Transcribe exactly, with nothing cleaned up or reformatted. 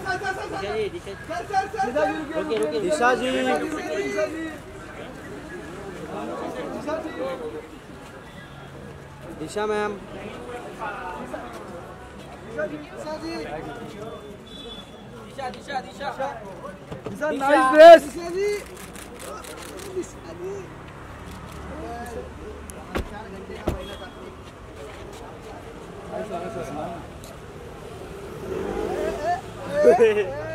दिशा ji Disha ma'am Disha Disha Disha Disha nice dress Disha ji Disha ji चार घंटे का महीना था ऐसा ऐसा